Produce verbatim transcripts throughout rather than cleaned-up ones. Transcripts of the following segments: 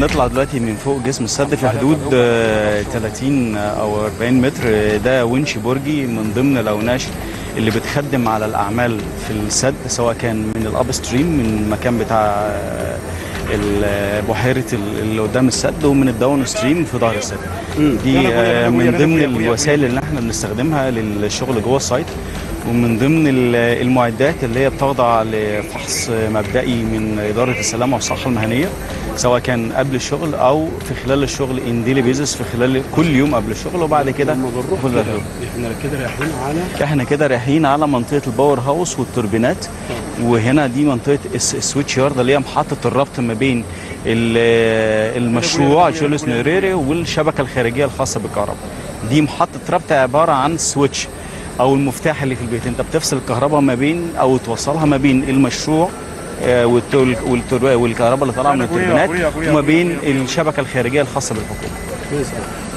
نطلع دلوقتي من فوق جسم السد في حدود ثلاثين او اربعين متر. ده ونش برجي من ضمن الوناش اللي بتخدم على الاعمال في السد، سواء كان من الاب ستريم من المكان بتاع بحيره اللي قدام السد، ومن الداون ستريم في ظهر السد. دي من ضمن الوسائل اللي احنا بنستخدمها للشغل جوه السايت، ومن ضمن المعدات اللي هي بتخضع لفحص مبدئي من إدارة السلامة والصحة المهنية، سواء كان قبل الشغل أو في خلال الشغل إن ديلي بيزس، في خلال كل يوم قبل الشغل وبعد كده. كده إحنا كده رايحين على إحنا كده رايحين على منطقة الباور هاوس والتوربينات، وهنا دي منطقة السويتش يارد اللي هي محطة الربط ما بين المشروع جوليوس نيريري والشبكة الخارجية الخاصة بالكهرباء. دي محطة ربط عبارة عن سويتش او المفتاح اللي في البيت، انت بتفصل الكهرباء ما بين او توصلها ما بين المشروع والكهرباء اللي طالعه من التوربينات وما بين الشبكه الخارجيه الخاصه بالحكومه.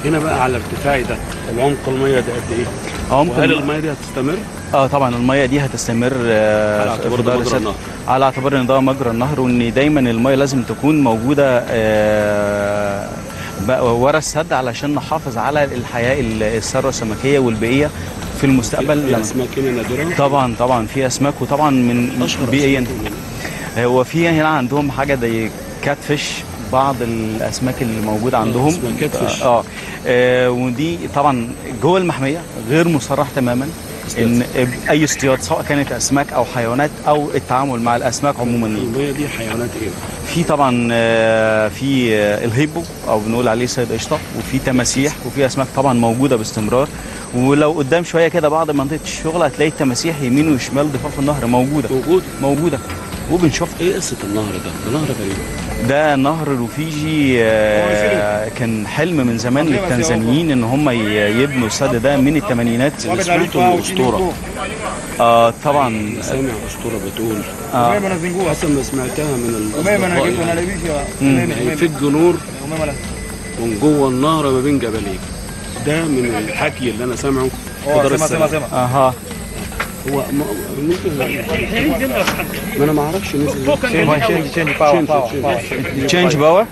هنا بقى على ارتفاعي ده العمق الميه ده قد ايه؟ عمق هل الميه دي هتستمر؟ اه طبعا الميه دي هتستمر آه على اعتبار مجرى النهر، على اعتبار ان ده مجرى النهر، وان دايما الميه لازم تكون موجوده آه ورا السد علشان نحافظ على الحياه الثروه السمكيه والبيئيه في المستقبل. طبعا طبعا في اسماك، وطبعا من بيئيا هو في هنا عندهم حاجه زي كات فيش، بعض الاسماك اللي موجوده عندهم اه, آه ودي طبعا جوه المحميه غير مصرح تماما ان اي اصطياد، سواء كانت اسماك او حيوانات او التعامل مع الاسماك عموما. الميه دي حيوانات ايه؟ في طبعا آه في آه الهيبو او بنقول عليه سيد قشطه، وفي تماسيح، وفي اسماك طبعا موجوده باستمرار. ولو قدام شويه كده بعض منطقه الشغل هتلاقي التماسيح يمين وشمال ضفاف النهر موجوده موجوده موجوده وبنشوف ايه قصه النهر ده. ده نهر غريب، ده نهر رفيجي. آه كان حلم من زمان للتنزانيين ان هم يبنوا السد ده من الثمانينات. سمعتوا الاسطوره؟ اه طبعا سامع اسطوره بتقول اه حسب سمعتها من الاصدقاء في الجنور من جوه النهر ما بين جبلين. ده من الحكي اللي انا سامعه. اه سامع سامع اها هو ممكن ما انا ما اعرفش نزل تشينج باور تشينج باور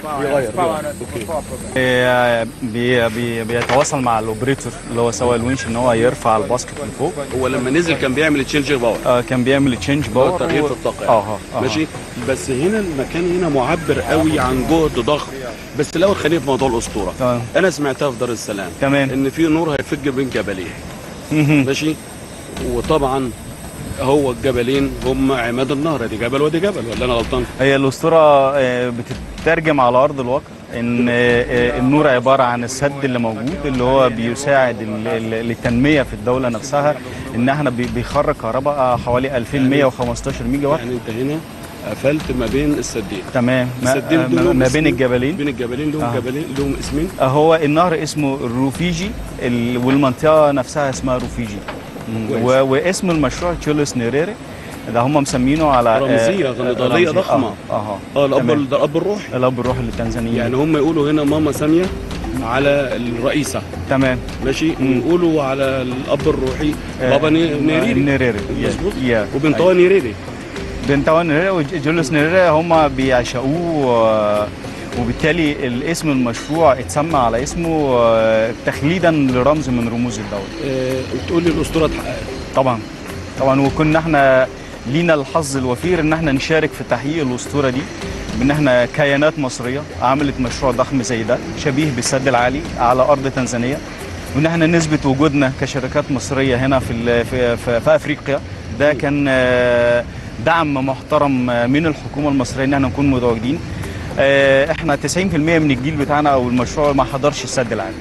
بيغير بيتواصل مع الاوبريتور اللي هو سواء الونش ان هو يرفع الباسكت لفوق. هو لما نزل كان بيعمل تشينج باور اه كان بيعمل تشينج باور تغيير في الطاقه اه ماشي. بس هنا المكان هنا معبر قوي عن جهد ضخم. بس الاول خلينا في موضوع الاسطوره. طبعا. انا سمعتها في دار السلام تمام ان في نور هيفج بين جبلين ماشي. وطبعا هو الجبلين هم عماد النهر، دي جبل ودي جبل، ولا انا غلطان؟ هي الاسطوره بتترجم على ارض الواقع ان النور عباره عن السد اللي موجود اللي هو بيساعد للتنميه في الدوله نفسها، ان احنا بيخرج كهرباء حوالي الفين وميه وخمستاشر ميجا وات. يعني انت هنا قفلت ما بين السدين تمام ما, ما بين الجبلين بين الجبلين لهم آه. جبلين لهم اسمين. هو النهر اسمه الروفيجي والمنطقه نفسها اسمها روفيجي، واسم المشروع جوليوس نيريري. ده هم مسمينه على رمزيه نضاليه آه ضخمه اه اه, آه الاب ده الاب الروحي الاب الروحي للتنزانيين. يعني هم يقولوا هنا ماما ساميه على الرئيسه تمام ماشي، ويقولوا على الاب الروحي آه بابا نيريري نيريري مظبوط وبنتها نيريري بنتوان نيريري وجوليوس نيريري هم بيعشقوه، وبالتالي الاسم المشروع اتسمى على اسمه تخليدا لرمز من رموز الدوله. بتقول لي الاسطوره اتحققت؟ طبعا طبعا، وكنا احنا لينا الحظ الوفير ان احنا نشارك في تحقيق الاسطوره دي، بان احنا كيانات مصريه عملت مشروع ضخم زي ده شبيه بالسد العالي على ارض تنزانيا، وان احنا نثبت وجودنا كشركات مصريه هنا في في, في, في افريقيا. ده كان دعم محترم من الحكومه المصريه ان احنا نكون متواجدين. احنا تسعين في الميه من الجيل بتاعنا او المشروع ما حضرش السد العالي،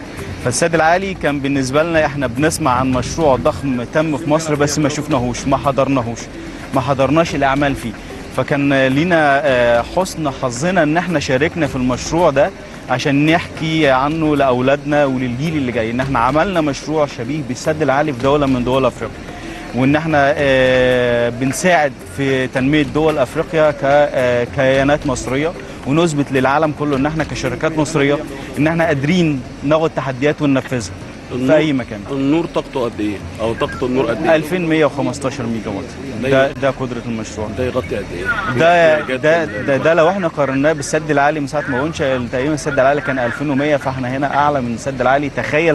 فالسد العالي كان بالنسبه لنا احنا بنسمع عن مشروع ضخم تم في مصر بس ما شفناهوش ما حضرناهوش ما حضرناش الاعمال فيه. فكان لينا حسن حظنا ان احنا شاركنا في المشروع ده عشان نحكي عنه لاولادنا وللجيل اللي جاي، ان احنا عملنا مشروع شبيه بالسد العالي في دوله من دول افريقيا، وان احنا بنساعد في تنميه دول افريقيا ككيانات مصريه، ونثبت للعالم كله ان احنا كشركات مصريه ان احنا قادرين ناخد تحديات وننفذها. في اي مكان. النور طاقته قد ايه؟ او طاقه النور قد ايه؟ ألفين ومية وخمستاشر ميجا وات. ده ده قدره المشروع. ده يغطي قد ايه؟ ده ده ده, ده لو احنا قارناه بالسد العالي من ساعه ما انشئ تقريبا السد العالي كان ألفين ومية، فاحنا هنا اعلى من السد العالي. تخيل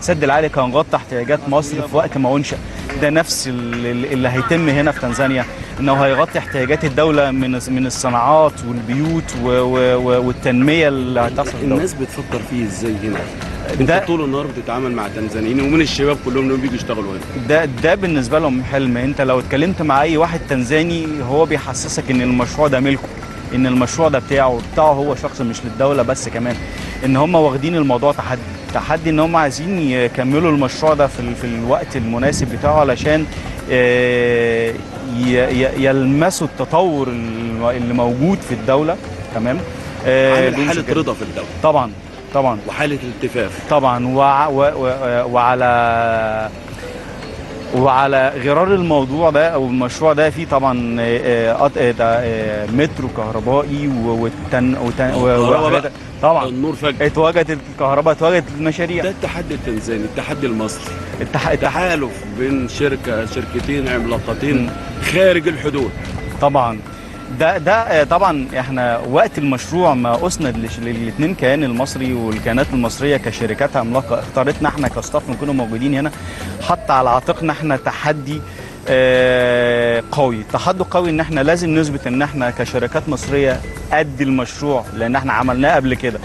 السد العالي كان غطى احتياجات مصر في وقت ما انشئ. ده نفس اللي هيتم هنا في تنزانيا، انه هيغطي احتياجات الدوله من من الصناعات والبيوت والتنميه اللي هتحصل. الناس بتفكر فيه ازاي هنا؟ انت طول النهار بتتعامل مع تنزانيين ومن الشباب كلهم اللي بيجوا يشتغلوا هنا. ده ده بالنسبه لهم حلم. انت لو اتكلمت مع اي واحد تنزاني هو بيحسسك ان المشروع ده ملكه، ان المشروع ده بتاعه بتاعه هو شخص، مش للدوله بس، كمان ان هم واخدين الموضوع تحدي تحدي ان هم عايزين يكملوا المشروع ده في في الوقت المناسب بتاعه، علشان يلمسوا التطور اللي موجود في الدوله. تمام. عامل حاله رضا في الدوله طبعا طبعا، وحاله الالتفاف طبعا، وع و و وعلى وعلى غرار الموضوع ده او المشروع ده فيه طبعا آآ آآ مترو كهربائي والتن وتن وتن طبعا النور فجأة اتواجدت الكهرباء، اتواجدت المشاريع. ده التحدي التنزاني، التحدي المصري، التح... التحالف بين شركه شركتين عملاقتين خارج الحدود طبعا. ده ده طبعا احنا وقت المشروع ما اسند للاثنين، كيان المصري والكيانات المصريه كشركات عملاقه اختارتنا احنا كاستاف نكونوا موجودين هنا، حط على عاتقنا احنا تحدي اه قوي، تحدي قوي ان احنا لازم نثبت ان احنا كشركات مصريه قد المشروع، لان احنا عملناه قبل كده،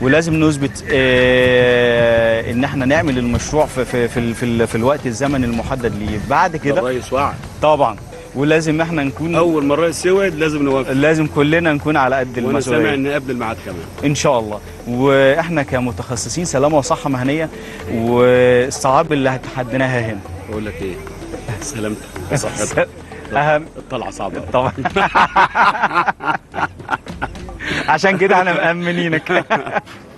ولازم نثبت اه ان احنا نعمل المشروع في في في, في, في الوقت الزمن المحدد ليه. بعد كده الرئيس وعد طبعا، ولازم احنا نكون اول مره يسود لازم نوافق، لازم كلنا نكون على قد المسؤوليه. وانا سامع ان قبل الميعاد كمان ان شاء الله. واحنا كمتخصصين سلامه وصحه مهنيه والصعاب اللي هتحديناها هنا، بقول لك ايه، سلامتك وصحتك اهم. الطلعه صعبه طبعا عشان كده احنا مأمنينك